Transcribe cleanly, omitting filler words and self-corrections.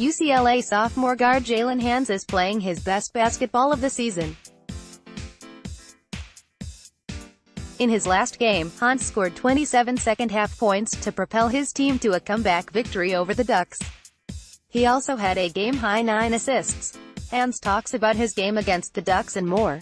UCLA sophomore guard Jaylen Hands is playing his best basketball of the season. In his last game, Hands scored 27 second-half points to propel his team to a comeback victory over the Ducks. He also had a game-high 9 assists. Hands talks about his game against the Ducks and more.